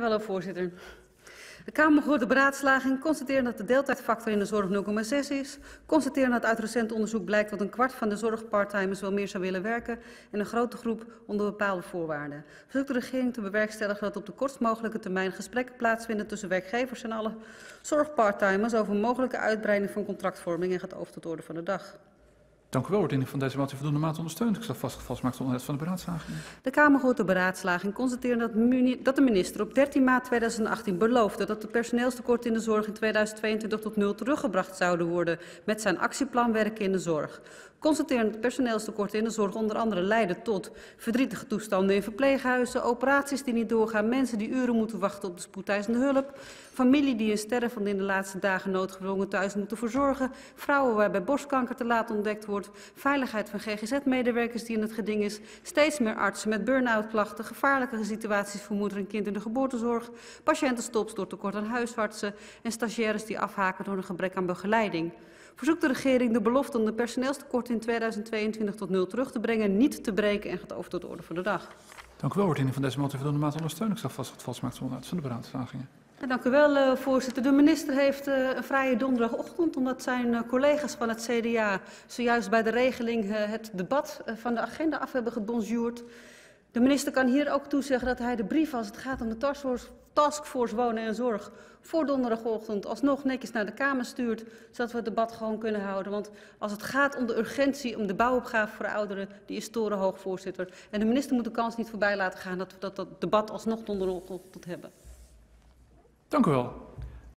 Jawel, voorzitter. De Kamer hoort de beraadslaging, constateren dat de deeltijdfactor in de zorg 0,6 is, constateren dat uit recent onderzoek blijkt dat een kwart van de zorgparttimers wel meer zou willen werken en een grote groep onder bepaalde voorwaarden. Verzoekt de regering te bewerkstelligen dat op de kortst mogelijke termijn gesprekken plaatsvinden tussen werkgevers en alle zorgparttimers over mogelijke uitbreiding van contractvorming en gaat over tot orde van de dag. Dank u wel. Wordt in van deze motie voldoende mate ondersteund? Ik zal vastgemaakt onderwerp van de beraadslaging. De Kamer hoort de beraadslaging constateren dat de minister op 13 maart 2018 beloofde dat de personeelstekorten in de zorg in 2022 tot 0 teruggebracht zouden worden met zijn actieplan Werken in de Zorg. Constateren dat personeelstekorten in de zorg onder andere leiden tot verdrietige toestanden in verpleeghuizen, operaties die niet doorgaan, mensen die uren moeten wachten op de spoedeisende hulp, familie die een stervende in de laatste dagen noodgedwongen thuis moeten verzorgen, vrouwen waarbij borstkanker te laat ontdekt wordt, veiligheid van GGZ-medewerkers die in het geding is, steeds meer artsen met burn-out-klachten, gevaarlijke situaties voor moeder en kind in de geboortezorg, patiëntenstops door tekort aan huisartsen en stagiaires die afhaken door een gebrek aan begeleiding. Verzoekt de regering de belofte om de personeelstekorten in 2022 tot 0 terug te brengen niet te breken en gaat over tot de orde van de dag. Dank u wel. Wordt in van deze motie voldoende mate ondersteund? Ik zal vastmaken onderwerp van de beraadslagingen. Dank u wel, voorzitter. De minister heeft een vrije donderdagochtend, omdat zijn collega's van het CDA zojuist bij de regeling het debat van de agenda af hebben gebonjourd. De minister kan hier ook toezeggen dat hij de brief als het gaat om de taskforce wonen en zorg voor donderdagochtend alsnog netjes naar de Kamer stuurt, zodat we het debat gewoon kunnen houden. Want als het gaat om de urgentie, om de bouwopgave voor ouderen, die is torenhoog, voorzitter. En de minister moet de kans niet voorbij laten gaan dat we dat debat alsnog donderdagochtend hebben. Dank u wel.